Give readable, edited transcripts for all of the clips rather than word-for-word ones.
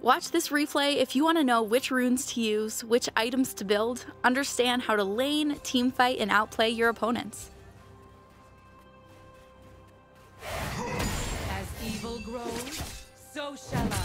Watch this replay if you want to know which runes to use, which items to build, understand how to lane, teamfight, and outplay your opponents. As evil grows, so shall I.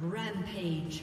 Rampage.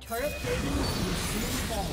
Turret plating will soon fall.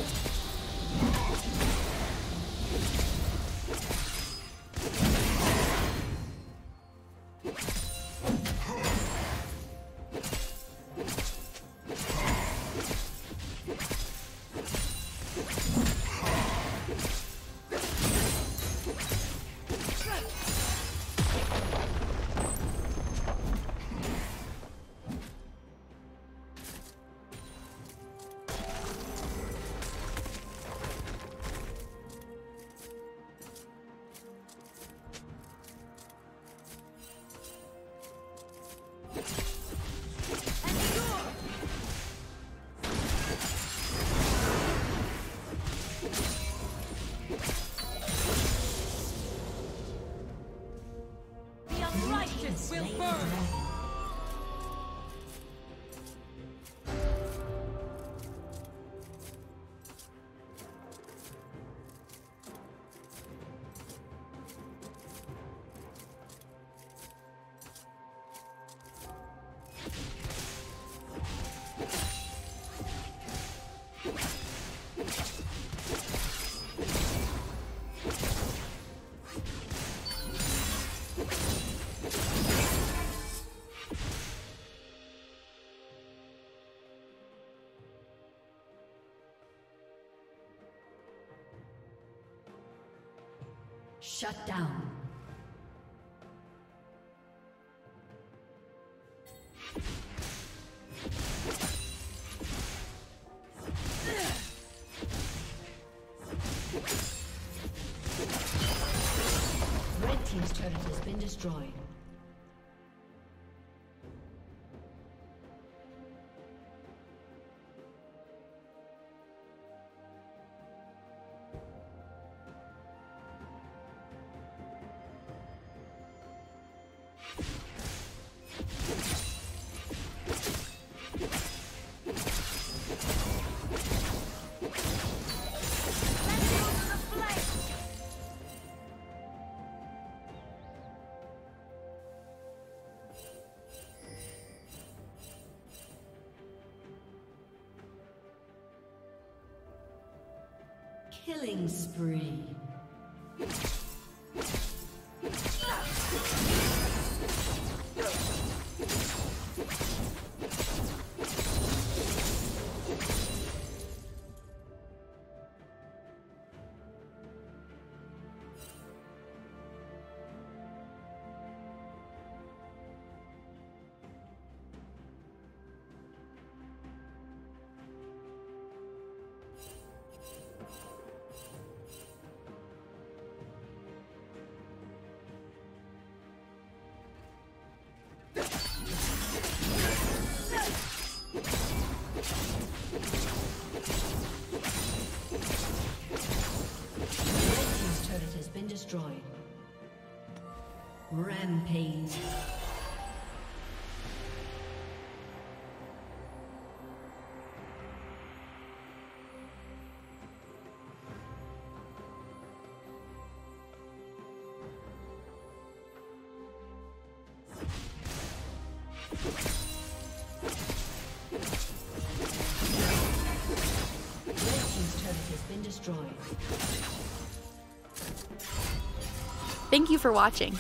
Shut down. Red team's turret has been destroyed. Killing spree. Destroyed. Rampage. Thank you for watching.